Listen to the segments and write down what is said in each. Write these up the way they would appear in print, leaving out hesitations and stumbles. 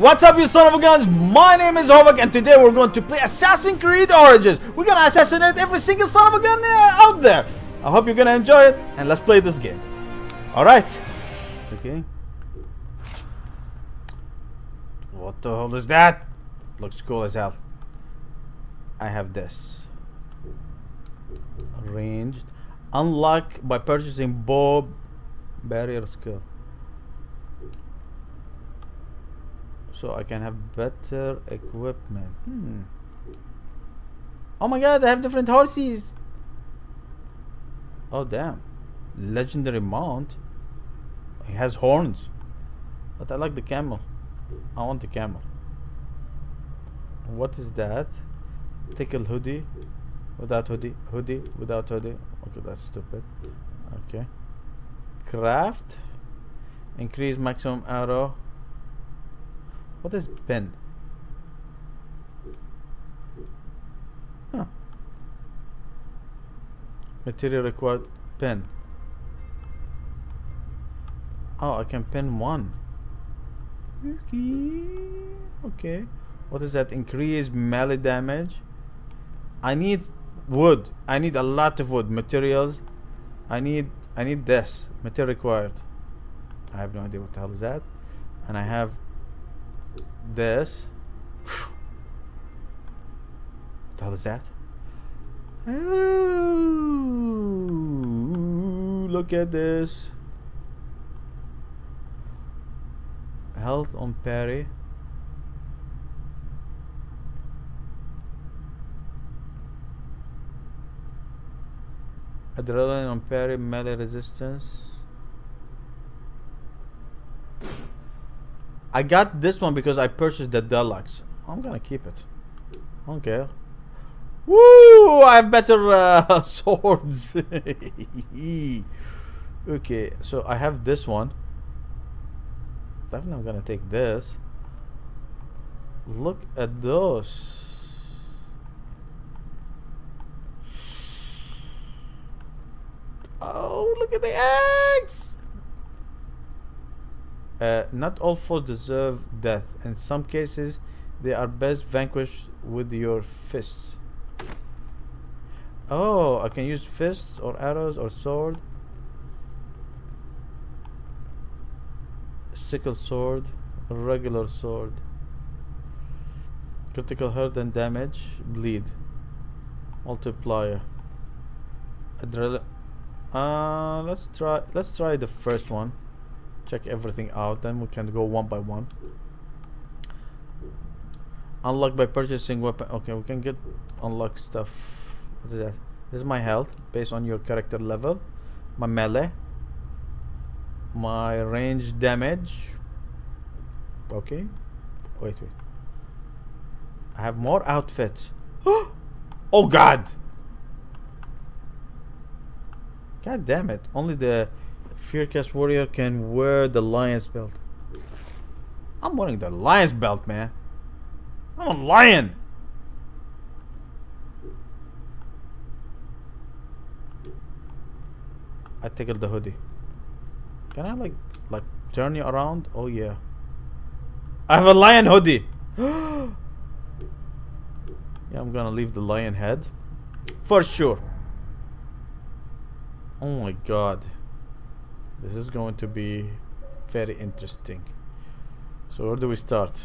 What's up, you son of a guns? My name is Hovak, and today we're going to play Assassin's Creed Origins. We're gonna assassinate every single son of a gun out there. I hope you're gonna enjoy it, and let's play this game. All right. Okay. What the hell is that? Looks cool as hell. I have this. Arranged. Unlock by purchasing Bob Barrier's Gear. So I can have better equipment. Oh my god, I have different horses. Oh damn. Legendary mount. It has horns. But I like the camel. I want the camel. What is that? Tickle hoodie. Without hoodie. Hoodie. Without hoodie. Okay, that's stupid. Okay. Craft. Increase maximum arrow. What is pin? Huh. Material required pin. Oh, I can pin one. Okay. What is that? Increase melee damage. I need wood. I need a lot of wood. Materials. I need this. Material required. I have no idea what the hell is that. And I have this. What the hell is that? Ooh, look at this. Health on parry. Adrenaline on parry, melee resistance. I got this one because I purchased the deluxe. I'm gonna keep it. I don't care. Woo! I have better swords. Okay, so I have this one. Definitely I'm gonna take this. Look at those. Oh, look at the axe! Not all foes deserve death. In some cases, they are best vanquished with your fists. Oh, I can use fists or arrows or sword. Sickle sword, regular sword. Critical hurt and damage, bleed. Multiplier. Adrenaline. Let's try the first one. Check everything out, then we can go one by one. Unlock by purchasing weapon. Okay, we can get unlock stuff. What is that? This is my health based on your character level. My melee. My range damage. Okay. Wait. I have more outfits. Oh god! God damn it. Only the Fearcast warrior can wear the lion's belt. I'm wearing the lion's belt, man. I'm a lion. I tickled the hoodie. Can I like turn you around? Oh yeah. I have a lion hoodie. Yeah, I'm gonna leave the lion head for sure. Oh my god. This is going to be very interesting. So where do we start?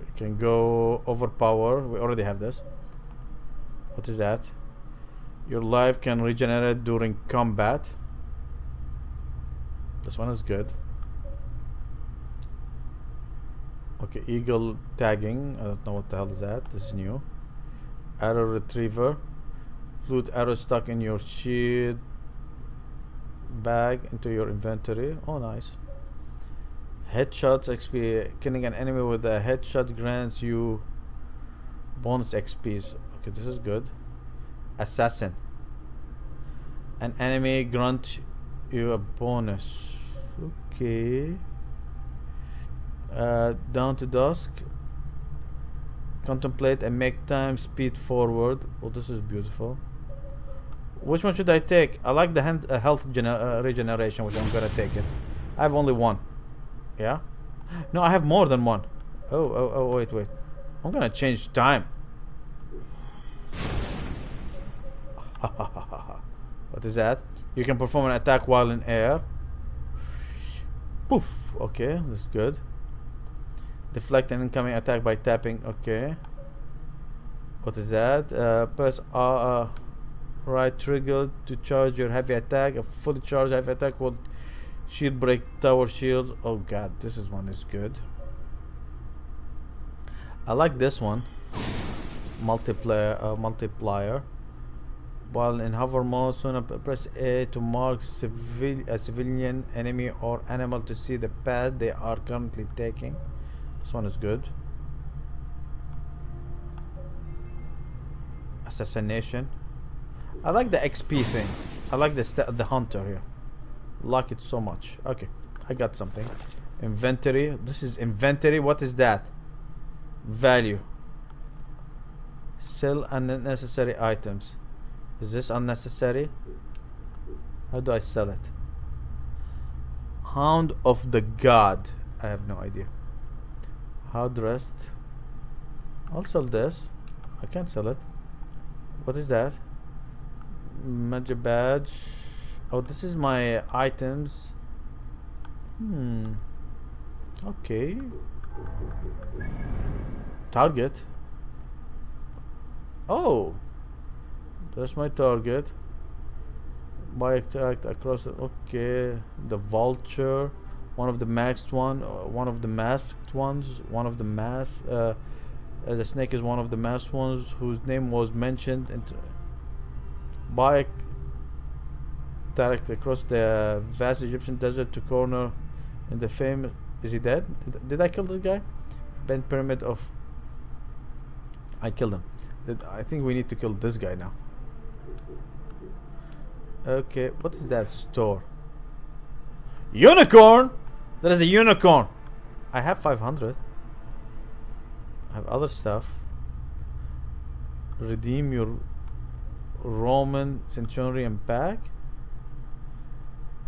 We can go overpower. We already have this. What is that? Your life can regenerate during combat. This one is good. Okay, eagle tagging. I don't know what the hell is that. This is new. Arrow retriever. Loot arrow stuck in your shield bag into your inventory. Oh nice. Headshots XP. Killing an enemy with a headshot grants you bonus XPs. Okay, this is good. Assassin. An enemy grants you a bonus. Okay. Down to dusk. Contemplate and make time speed forward. Oh, this is beautiful. Which one should I take? I like the health regeneration, which I'm gonna take it. I have only one. Yeah? No, I have more than one. Oh, wait. I'm gonna change time. What is that? You can perform an attack while in air. Poof. Okay, that's good. Deflect an incoming attack by tapping. Okay. What is that? Press right trigger to charge your heavy attack. A fully charged heavy attack will shield break tower shields. Oh god, this is one is good. I like this one. Multiplier. While in hover mode, soon press A to mark a civilian, enemy, or animal to see the path they are currently taking. This one is good. Assassination. I like the XP thing. I like the hunter here. Like it so much. Okay, I got something. Inventory. This is inventory. What is that? Value. Sell unnecessary items. Is this unnecessary? How do I sell it? Hound of the God. I have no idea. How dressed. I'll sell this. I can't sell it. What is that? Magic badge. Oh, this is my items. Okay. Target. Oh. That's my target. Bayek tracked across the, okay. The vulture, one of the masked ones. The snake is one of the masked ones whose name was mentioned. And Bayek tracked across the vast Egyptian desert to corner in the famous. Is he dead? Did I kill this guy? Bent pyramid of. I killed him. I think we need to kill this guy now. Okay, what is that store? Unicorn! There is a unicorn! I have 500. I have other stuff. Redeem your Roman Centurion Pack.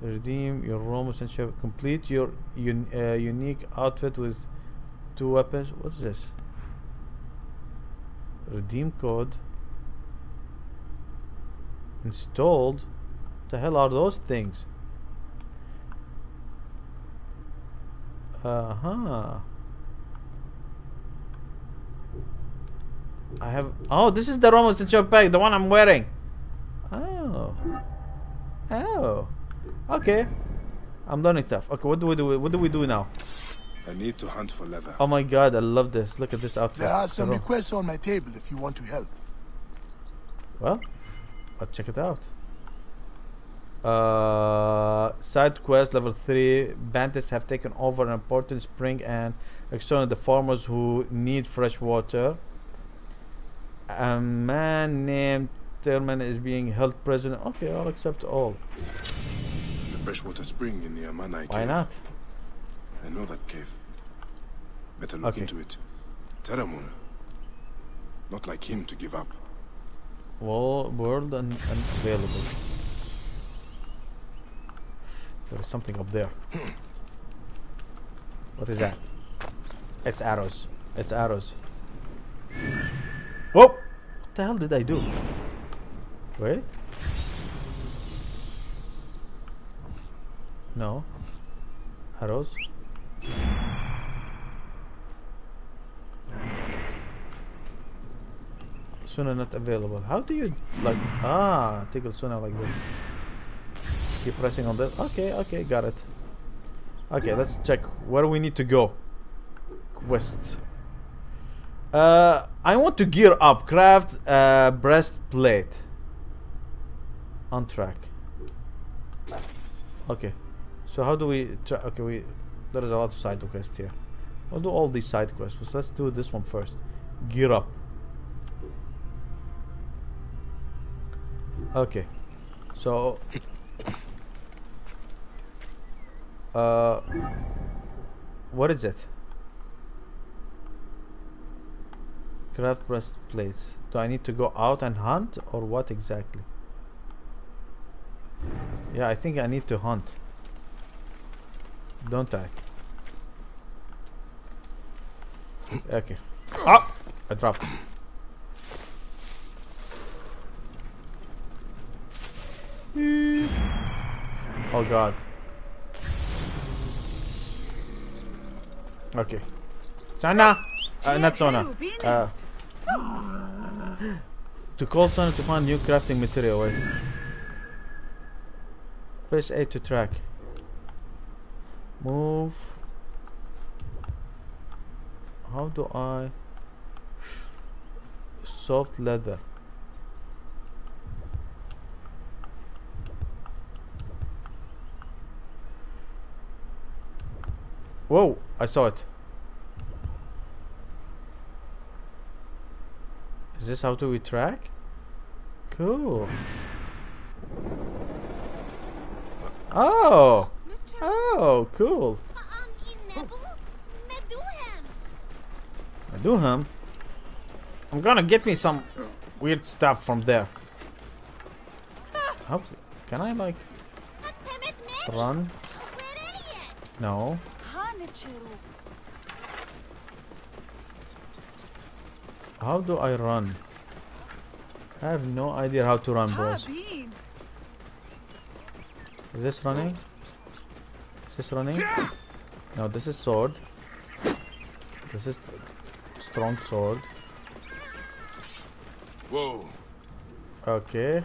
Redeem your Roman Centurion. Complete your unique outfit with 2 weapons. What's this? Redeem code. Installed. The hell are those things? I have. Oh, this is the Roman Centurion Pack, the one I'm wearing. Oh. Okay. I'm learning stuff. Okay, what do we do? What do we do now? I need to hunt for leather. Oh my god, I love this. Look at this outfit. There are some requests on my table if you want to help. Well, let's check it out. Side quest level 3. Bandits have taken over an important spring and extorted the farmers who need fresh water. A man named Teramun is being held prisoner. Okay, I'll accept all. The freshwater spring in the Amanai cave. Why not? I know that cave. Better look into it. Teramun. Not like him to give up. Well, world and unavailable. There is something up there. What is that? It's arrows. It's arrows. Whoa! What the hell did I do? Wait. No. Arrows. Suna not available. How do you like tickle Suna like this? Keep pressing on that. Okay, got it. Okay, let's check where we need to go. Quests. I want to gear up. Craft breastplate. On track. Okay. So how do we try? Okay, there is a lot of side quests here. We'll do all these side quests, but let's do this one first. Gear up. Okay, so what is it? Craft breastplates. Do I need to go out and hunt or what exactly? Yeah, I think I need to hunt. Don't I? Okay. Ah! I dropped. Oh god. Okay. Sana! Not Sona. To call Sona to find new crafting material. Wait. Press A to track. Move. How do I? Soft leather. Whoa, I saw it. Is this how do we track? Cool. Oh! Oh, cool. Medunamun. I'm gonna get me some weird stuff from there. How can I like run? No. How do I run? I have no idea how to run, bros. Is this running? Is this running? No, this is sword. This is strong sword. Whoa. Okay.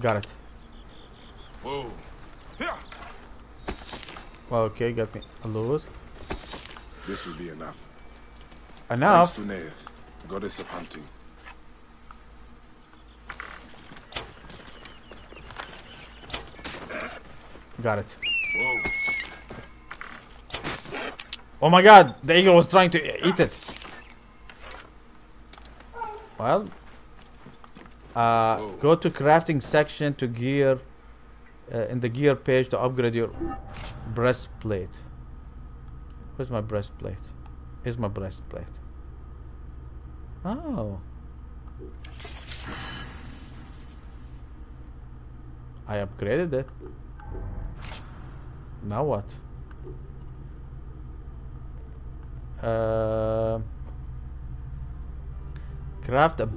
Got it. Whoa. Okay, got me a loot. This will be enough. Enough. Tunae, goddess of hunting. Got it. Whoa. Oh my god, the eagle was trying to eat it. Well, go to crafting section to gear, in the gear page to upgrade your breastplate. Where's my breastplate? Here's my breastplate. Oh. I upgraded it. Now what? Craft a...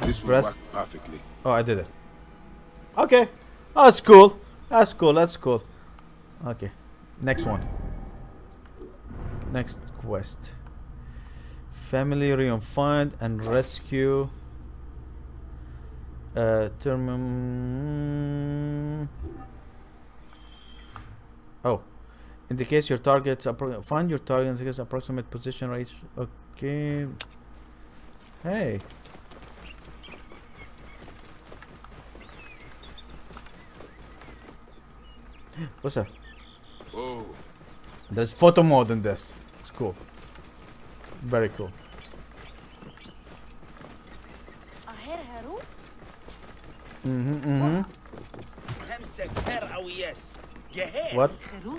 This will work perfectly. Oh, I did it. Okay. Oh, that's cool. That's cool. That's cool. Okay. Next one. Next quest. Family reunified and rescue. Teramun. Oh. Indicates your target. Find your target. Indicates approximate position. Right. Okay. Hey. What's up? Whoa. There's photo mode in this. It's cool. Very cool. What?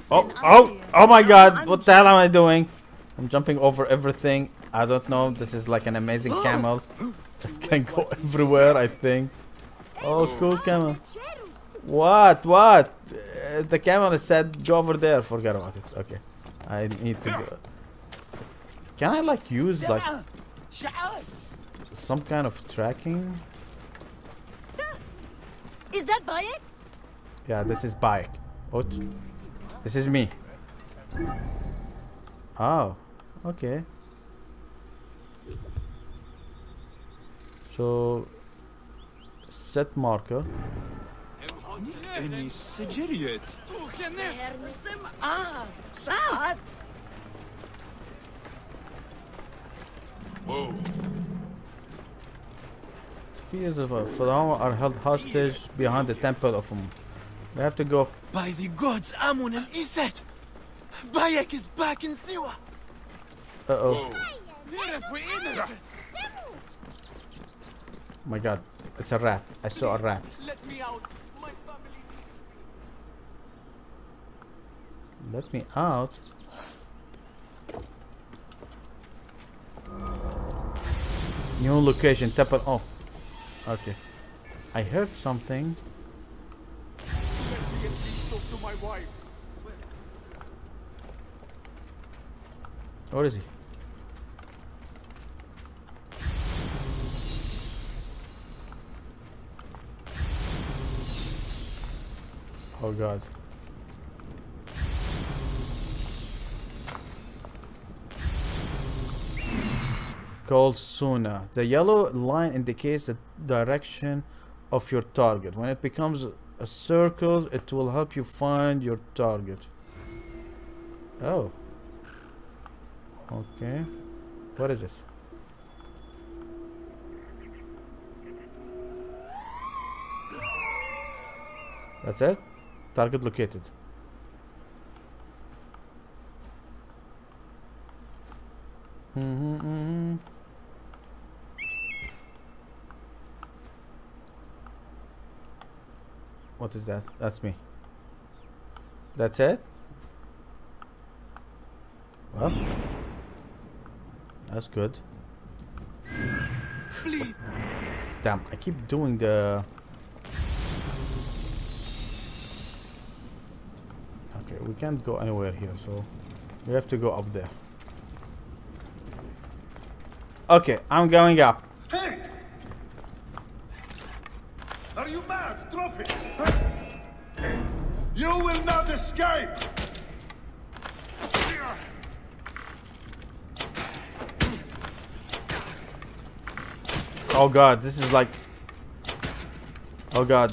Oh my god, what the hell am I doing? I'm jumping over everything. I don't know. This is like an amazing camel. It can go everywhere, I think. Oh, cool camel. What? What? The camera said go over there. Forget about it. Okay, I need to go. Can I like use like some kind of tracking? Is that Bayek? Yeah, this is Bayek. Oh, this is me. Oh, okay. So set marker. Whoa. Fears of Pharaoh are held hostage behind the temple of Amun. We have to go. By the gods, Amun and Issa! Bayek is back in Siwa! Uh-oh. My god, it's a rat. I saw a rat. Let me out. Let me out. New location. Temple. Oh, okay. I heard something. Where is he? Oh God. Called Suna. The yellow line indicates the direction of your target. When it becomes a circle, it will help you find your target. Oh. Okay. What is it? That's it? Target located. What is that? That's me. That's it? Well, that's good. Please. Damn, I keep doing the... Okay, we can't go anywhere here, so we have to go up there. Okay, I'm going up. Hey! Are you mad? Drop it! You will not escape! Oh God, this is like... Oh God.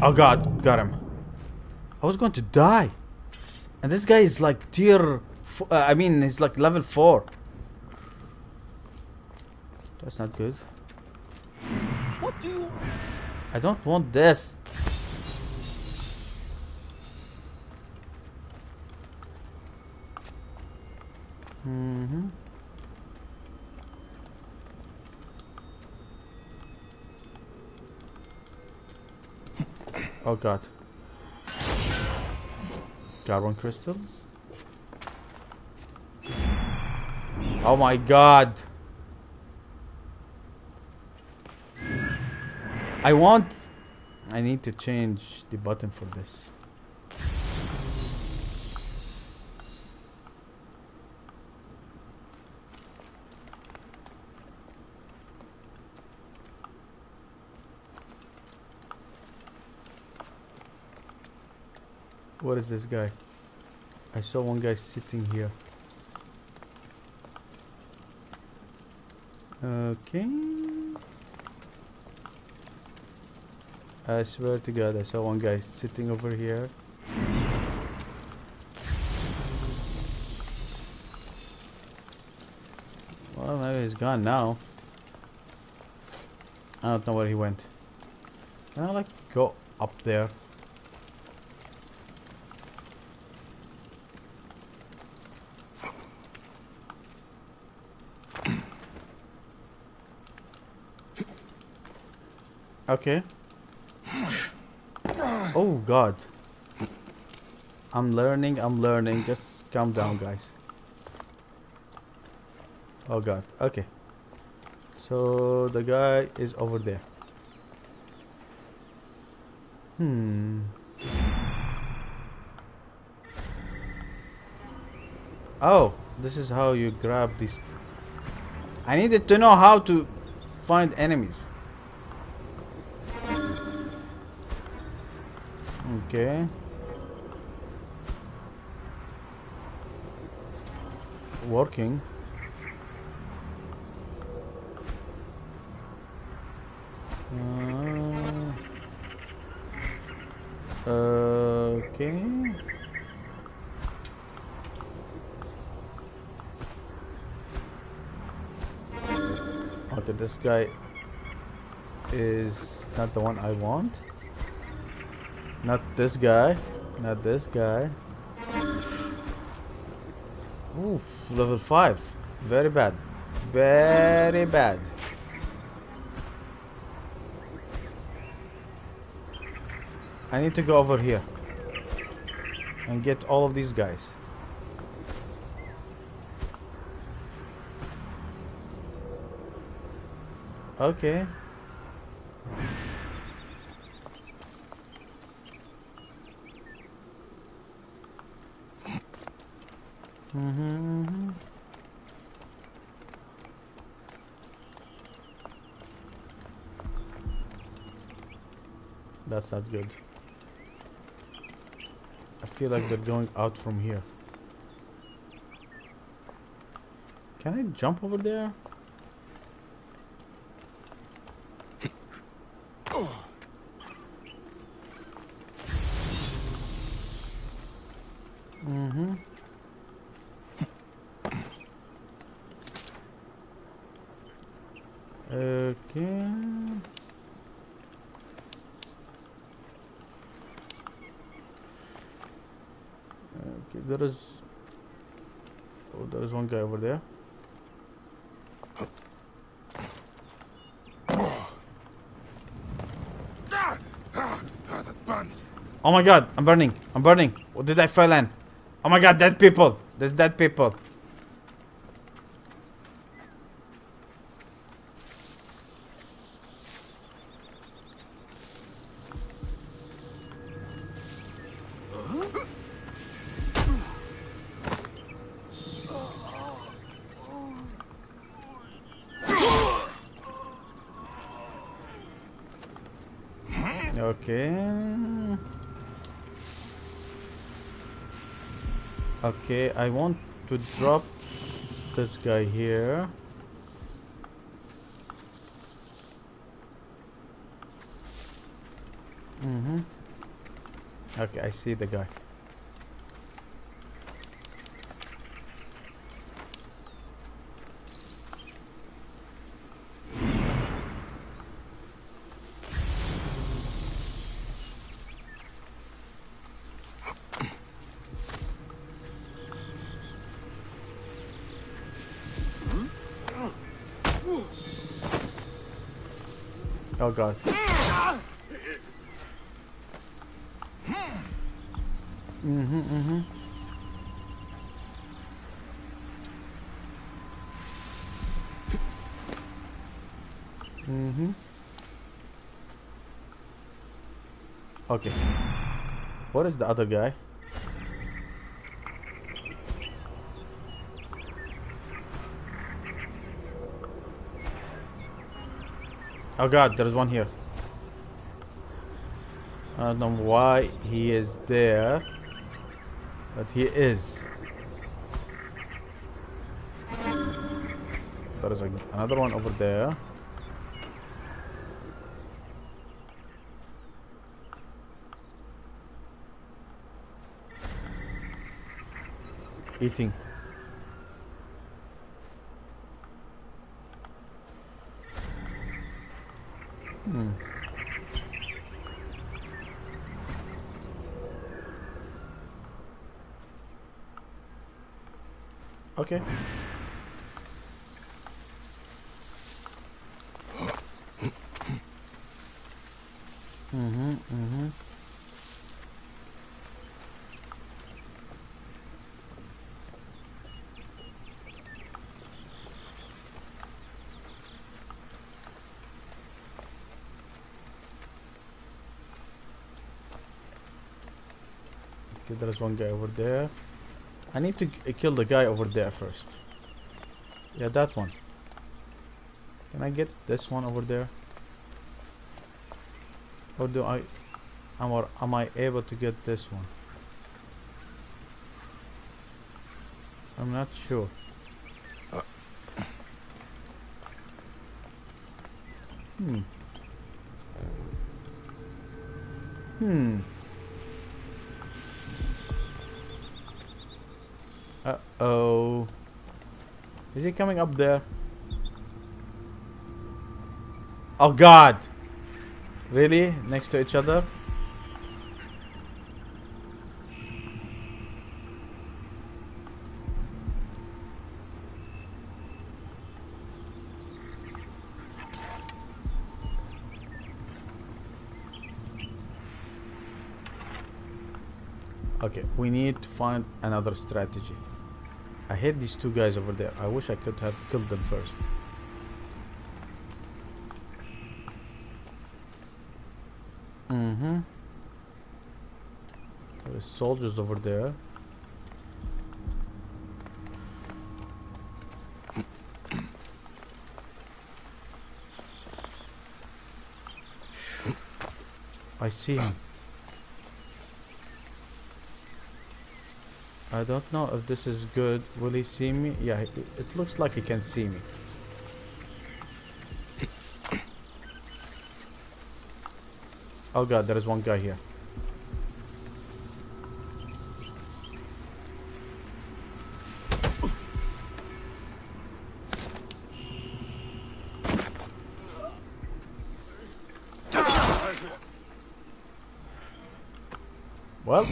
Oh God, got him. I was going to die. And this guy is like he's like level 4. That's not good. What do you... I don't want this. Oh God. Carbon crystal. Oh my God. I need to change the button for this. What is this guy? I saw one guy sitting here. Okay. I swear to God, I saw one guy sitting over here. Well, maybe he's gone now. I don't know where he went. Can I like go up there? Okay. Oh God. I'm learning. Just calm down, guys. Oh God. Okay. So the guy is over there. Oh, this is how you grab this. I needed to know how to find enemies. Okay. Working. Okay. Okay, this guy is not the one I want. Not this guy. Not this guy. Oof, level 5. Very bad. Very bad. I need to go over here. and get all of these guys. Okay. That's not good. I feel like they're going out from here. Can I jump over there? Guy over there. Oh my god, I'm burning. I'm burning. What did I fall in? Oh my god, dead people. There's dead people. Okay, I want to drop this guy here. Okay, I see the guy. Oh god. Okay. What is the other guy? Oh god, there's one here. I don't know why he is there, but he is. There is another one over there. Eating. Okay. Okay, there's one guy over there. I need to kill the guy over there first. Yeah, that one. Can I get this one over there? Or do I... am I able to get this one? I'm not sure. Uh-oh. Is he coming up there? Oh god! Really? Next to each other? Okay, we need to find another strategy. I hate these two guys over there. I wish I could have killed them first. There's soldiers over there. I see him. I don't know if this is good. Will he see me? Yeah, it looks like he can see me. Oh god, there is one guy here. Well,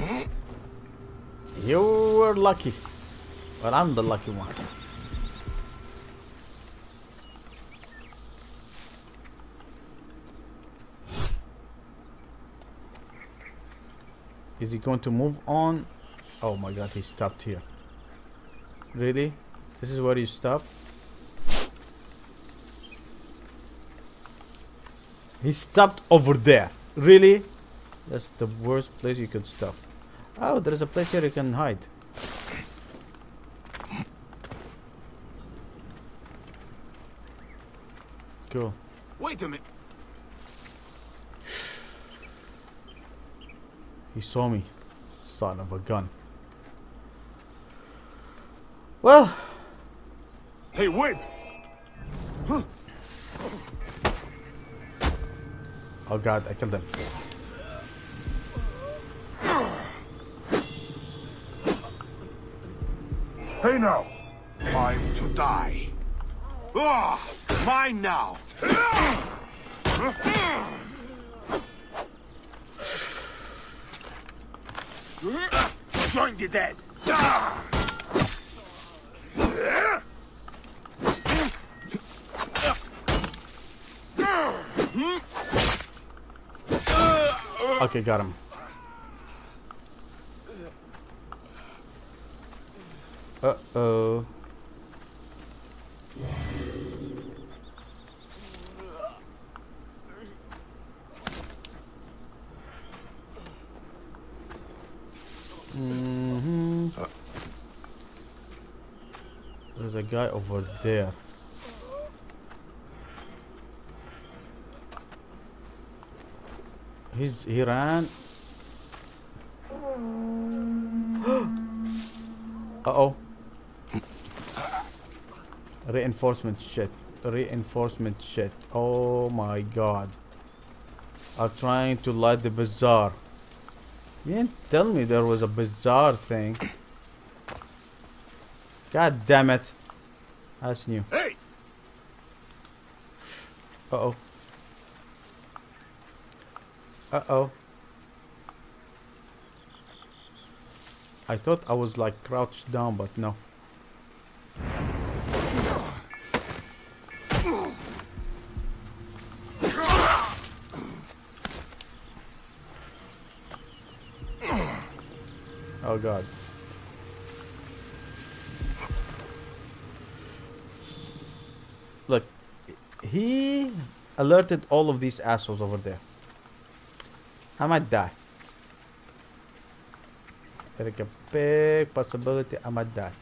you were lucky, but I'm the lucky one. Is he going to move on? Oh my god, he stopped here. Really? This is where you stop? He stopped over there. Really? That's the worst place you could stop. Oh, there's a place here you can hide. Cool. Wait a minute. He saw me. Son of a gun. Well. Hey, wait. Huh. Oh god, I killed him. Hey now! Time to die. Ah, mine now! Join the dead! Okay, got him. Uh-oh. There's a guy over there. He ran. Uh-oh. Reinforcement shit. Reinforcement shit. Oh my god. I'm trying to light the bazaar. You didn't tell me there was a bazaar thing. God damn it. That's new. Hey. Uh-oh. Uh-oh. I thought I was like crouched down, but no. Oh god. Look, he alerted all of these assholes over there. I might die. There is a big possibility I might die.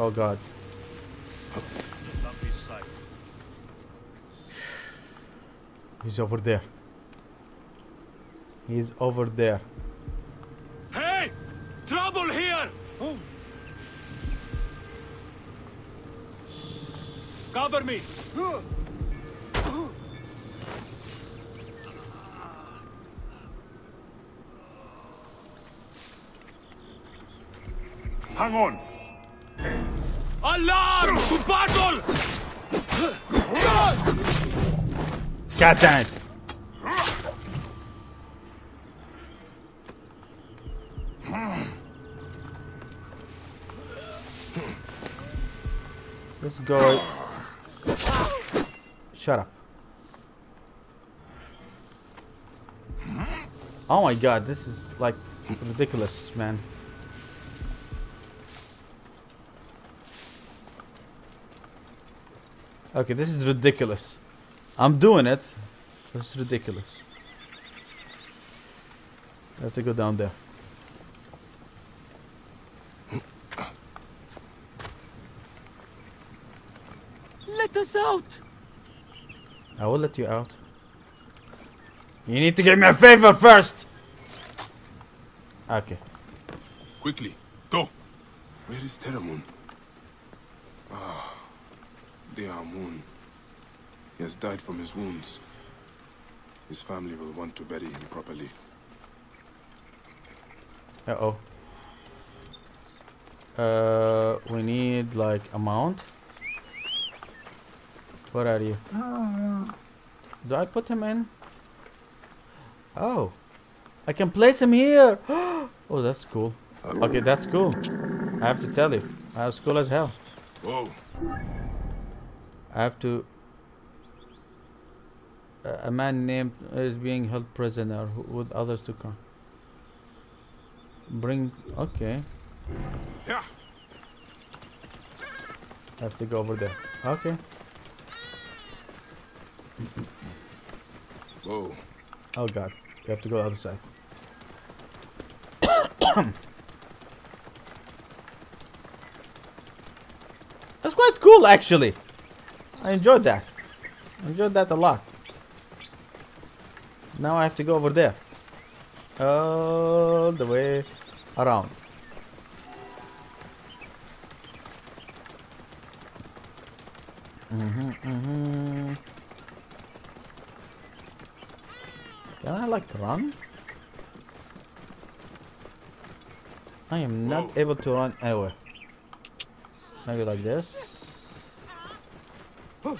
Oh god. He's over there. He's over there. Hey! Trouble here! Oh. Cover me! Hang on. Alarm to battle! God damn it. Let's go. Shut up. Oh my god, this is like ridiculous, man. Okay, this is ridiculous. I'm doing it. This is ridiculous. I have to go down there. Let us out. I will let you out. You need to give me a favor first. Okay. Quickly, go. Where is Teramun? Ah, dear Moon. He has died from his wounds. His family will want to bury him properly. Uh-oh. We need like a mount. Where are you? Do I put him in? Oh, I can place him here. Oh, that's cool. Okay, that's cool. I have to tell you, that's cool as hell. Whoa. I have to. A man named is being held prisoner with others to come. Bring. Okay. Yeah. I have to go over there. Okay. Whoa. Oh god, we have to go the other side. That's quite cool actually. I enjoyed that. I enjoyed that a lot. Now I have to go over there. All the way around. Can I like run? I am not able to run anywhere. Maybe like this. Whoa.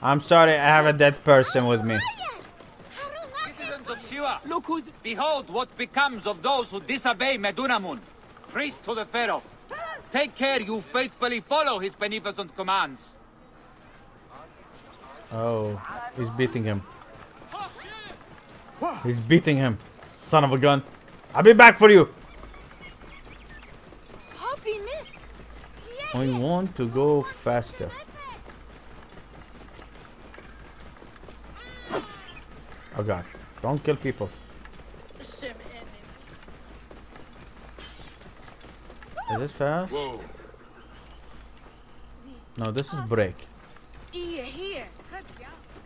I'm sorry, I have a dead person with me. Citizens of Siwa, look who's... Behold what becomes of those who disobey Medunamun. Priest to the Pharaoh. Take care you faithfully follow his beneficent commands. Oh, he's beating him. He's beating him. Son of a gun. I'll be back for you. I want to go faster. Oh god, don't kill people. Is this fast? Whoa. No, this is break.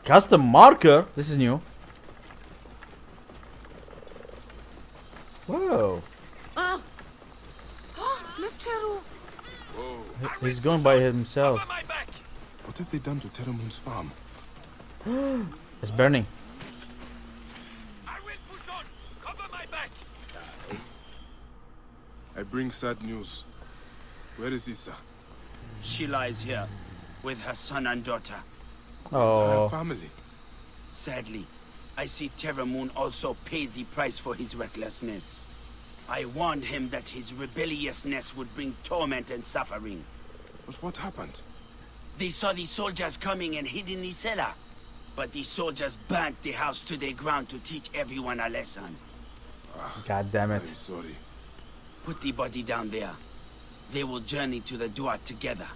Custom marker? This is new. Whoa. He's going by himself. What have they done to Teramun's farm? It's burning. I will push on. Cover my back. I bring sad news. Where is Issa? She lies here with her son and daughter. Oh, her family. Sadly, I see Teramun also paid the price for his recklessness. I warned him that his rebelliousness would bring torment and suffering. But what happened? They saw the soldiers coming and hid in the cellar. But the soldiers burnt the house to the ground to teach everyone a lesson. God damn it. I'm sorry. Put the body down there. They will journey to the duat together.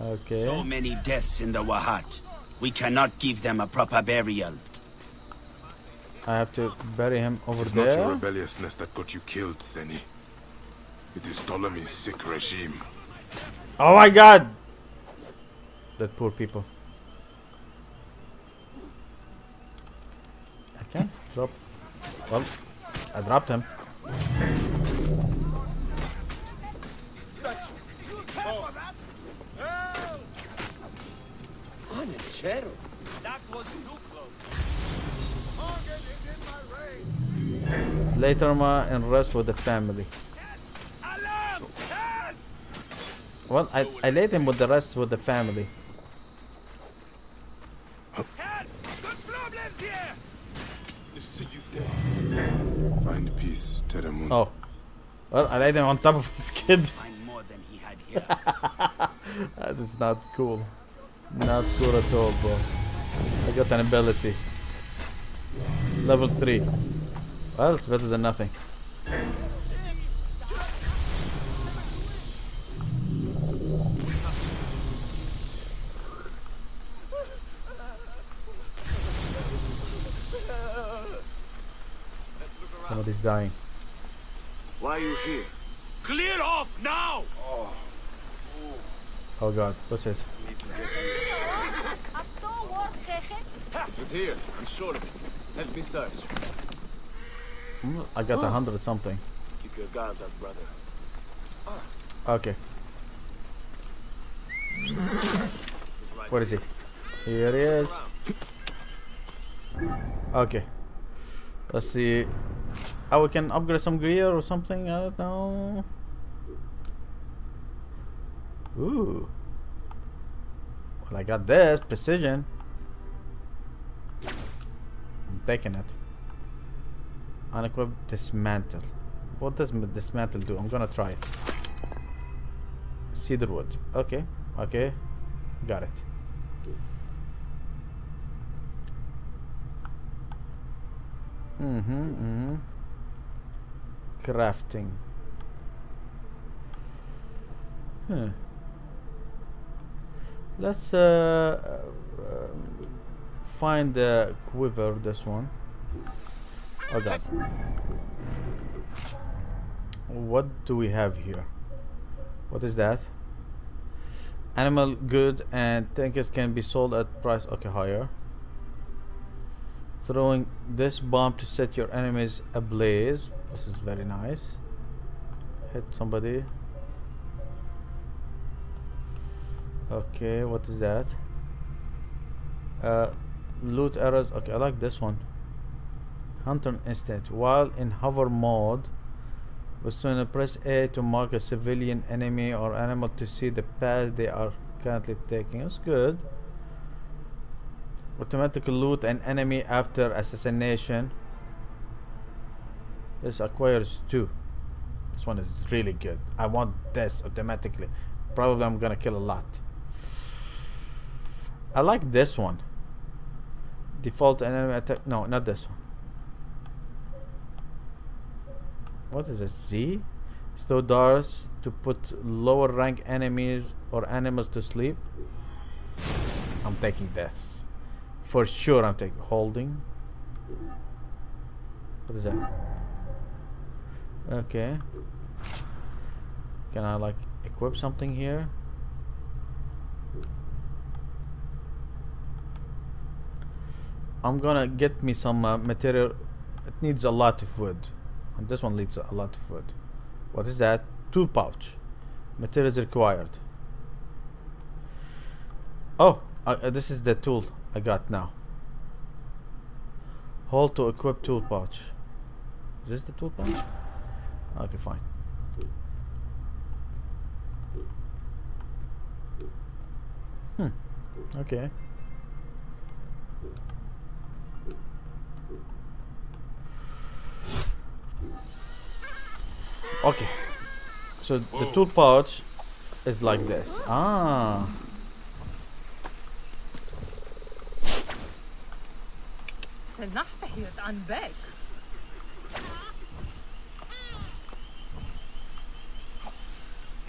Okay. So many deaths in the wahat. We cannot give them a proper burial. I have to bury him over there. It's not your rebelliousness that got you killed, Seni. It is Ptolemy's sick regime. Oh my god! That poor people. I can't drop. Well, I dropped him. Cheryl. That was too close. Later, ma, and rest with the family. Well, I laid him with the rest with the family. Find peace, Teramun. Oh. Well, I laid him on top of his kid. That is not cool. Not cool at all, bro. I got an ability. Level 3. Well, it's better than nothing. Somebody's dying. Why are you here? Clear off now! Oh, oh God, what's this? It was here, I'm sure of it. Let me search. I got 100 something. Keep your guard up, brother. Okay. What is he? Here he is. Okay. Let's see. Oh, we can upgrade some gear or something, I don't know. Ooh. Well, I got this, precision. I'm taking it. Unequip dismantle. What does dismantle do? I'm gonna try it. Cedar wood. Okay, okay. Got it. Crafting. Huh. Let's find the quiver, this one. Oh God. What do we have here? What is that? Animal goods and trinkets can be sold at price, okay, higher. Throwing this bomb to set your enemies ablaze. This is very nice. Hit somebody. Okay, what is that? Loot arrows. Okay, I like this one. Hunter instinct. While in hover mode, we're going to press A to mark a civilian enemy or animal to see the path they are currently taking. That's good. Automatically loot an enemy after assassination. This acquires 2. This one is really good. I want this automatically. Probably I'm gonna kill a lot. I like this one. Default enemy attack. No, not this one. What is this? Z? Stow darts to put lower rank enemies or animals to sleep. I'm taking this. For sure, I'm taking holding. What is that? Okay. Can I like equip something here? I'm gonna get me some material. It needs a lot of wood, and this one needs a lot of wood. What is that? Tool pouch. Materials required. Oh, this is the tool. I got now. Hold to equip tool pouch. Is this the tool pouch? Okay, fine. Hmm. Okay. Okay. So the tool pouch is like this. Ah.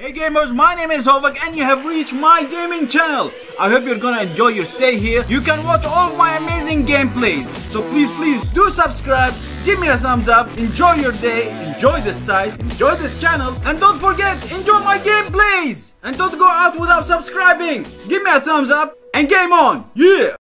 Hey gamers, my name is Hovak and you have reached my gaming channel. I hope you're gonna enjoy your stay here. You can watch all my amazing gameplays. So please do subscribe, give me a thumbs up, enjoy your day, enjoy this site, enjoy this channel, and don't forget, enjoy my gameplays! And don't go out without subscribing! Give me a thumbs up and game on! Yeah!